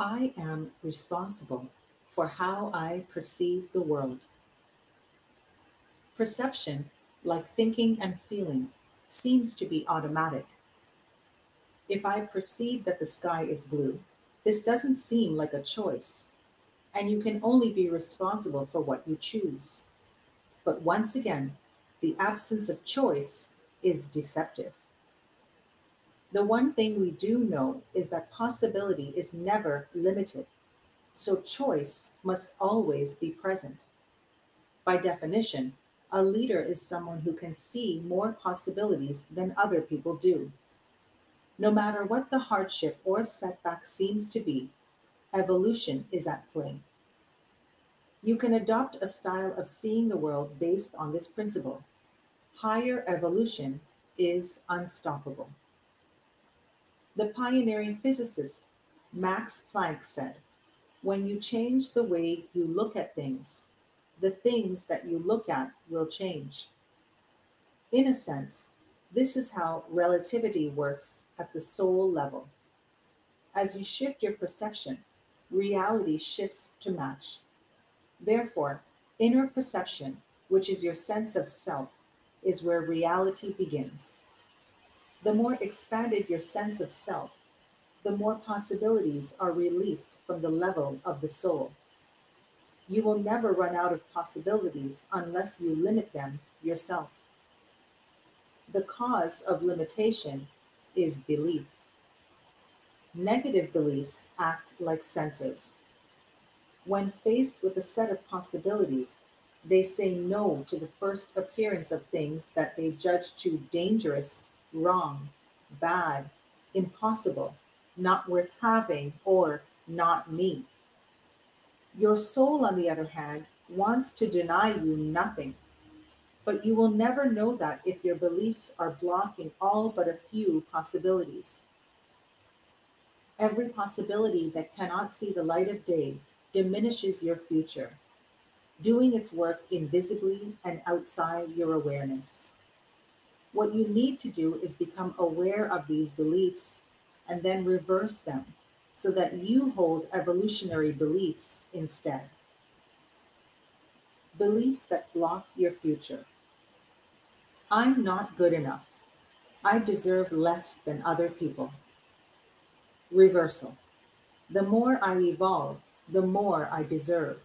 I am responsible for how I perceive the world. Perception, like thinking and feeling, seems to be automatic. If I perceive that the sky is blue, this doesn't seem like a choice, and you can only be responsible for what you choose. But once again, the absence of choice is deceptive. The one thing we do know is that possibility is never limited, so choice must always be present. By definition, a leader is someone who can see more possibilities than other people do. No matter what the hardship or setback seems to be, evolution is at play. You can adopt a style of seeing the world based on this principle. Higher evolution is unstoppable. The pioneering physicist Max Planck said, "When you change the way you look at things, the things that you look at will change." In a sense, this is how relativity works at the soul level. As you shift your perception, reality shifts to match. Therefore, inner perception, which is your sense of self, is where reality begins. The more expanded your sense of self, the more possibilities are released from the level of the soul. You will never run out of possibilities unless you limit them yourself. The cause of limitation is belief. Negative beliefs act like censors. When faced with a set of possibilities, they say no to the first appearance of things that they judge too dangerous, wrong, bad, impossible, not worth having, or not me. Your soul, on the other hand, wants to deny you nothing, but you will never know that if your beliefs are blocking all but a few possibilities. Every possibility that cannot see the light of day diminishes your future, doing its work invisibly and outside your awareness. What you need to do is become aware of these beliefs and then reverse them, so that you hold evolutionary beliefs instead. Beliefs that block your future. I'm not good enough. I deserve less than other people. Reversal. The more I evolve, the more I deserve.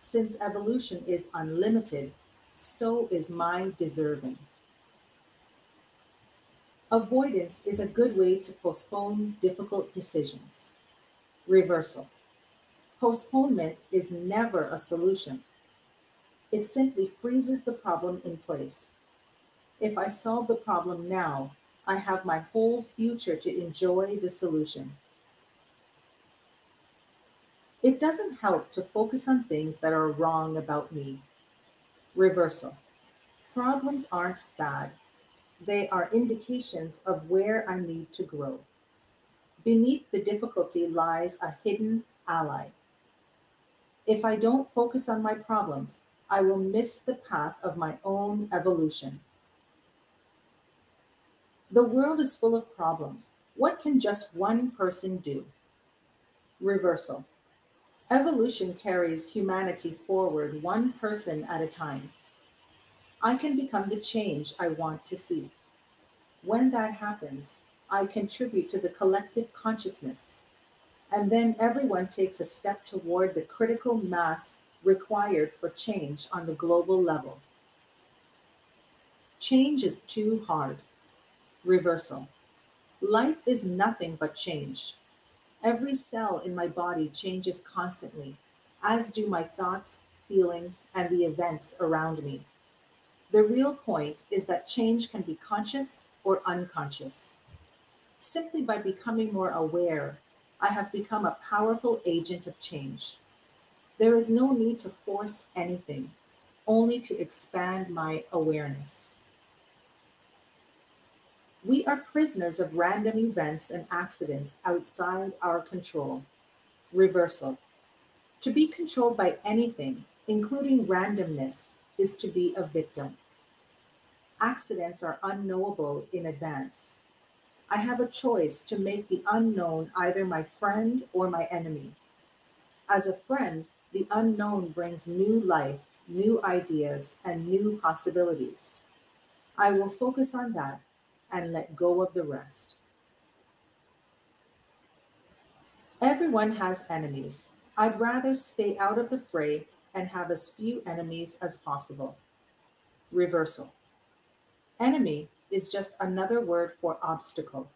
Since evolution is unlimited, so is my deserving. Avoidance is a good way to postpone difficult decisions. Reversal. Postponement is never a solution. It simply freezes the problem in place. If I solve the problem now, I have my whole future to enjoy the solution. It doesn't help to focus on things that are wrong about me. Reversal. Problems aren't bad. They are indications of where I need to grow. Beneath the difficulty lies a hidden ally. If I don't focus on my problems, I will miss the path of my own evolution. The world is full of problems. What can just one person do? Reversal. Evolution carries humanity forward one person at a time. I can become the change I want to see. When that happens, I contribute to the collective consciousness, and then everyone takes a step toward the critical mass required for change on the global level. Change is too hard. Reversal. Life is nothing but change. Every cell in my body changes constantly, as do my thoughts, feelings, and the events around me. The real point is that change can be conscious or unconscious. Simply by becoming more aware, I have become a powerful agent of change. There is no need to force anything, only to expand my awareness. We are prisoners of random events and accidents outside our control. Reversal. To be controlled by anything, including randomness, is to be a victim. Accidents are unknowable in advance. I have a choice to make the unknown either my friend or my enemy. As a friend, the unknown brings new life, new ideas, and new possibilities. I will focus on that and let go of the rest. Everyone has enemies. I'd rather stay out of the fray and have as few enemies as possible. Reversal. Enemy is just another word for obstacle.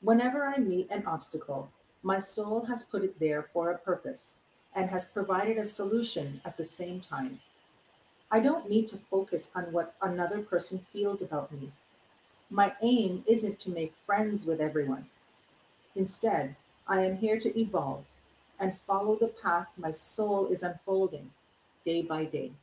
Whenever I meet an obstacle, my soul has put it there for a purpose and has provided a solution at the same time. I don't need to focus on what another person feels about me. My aim isn't to make friends with everyone. Instead, I am here to evolve and follow the path my soul is unfolding day by day.